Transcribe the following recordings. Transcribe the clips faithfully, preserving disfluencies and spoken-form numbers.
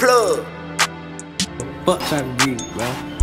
Plugg. Fuck trying to read, bro. Plugg.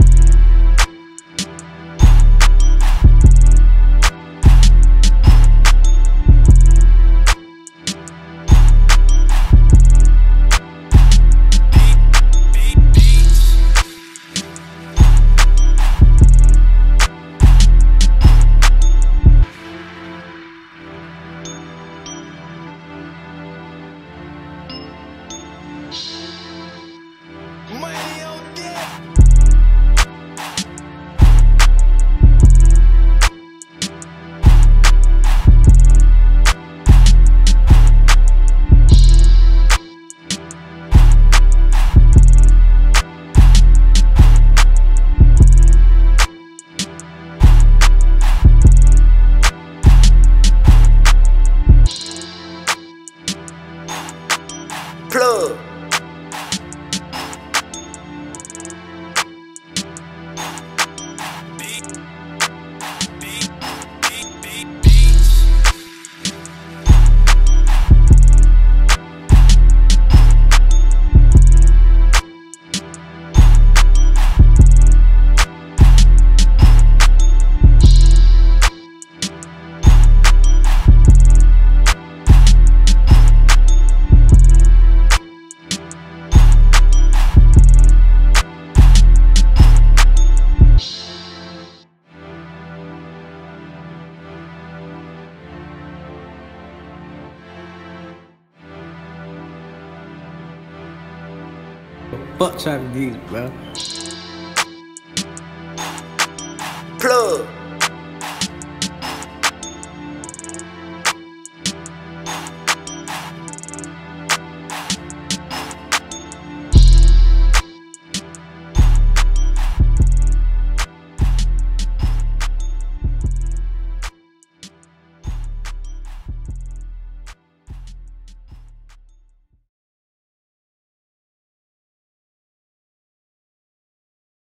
Fuck trying to read, bro. Plugg.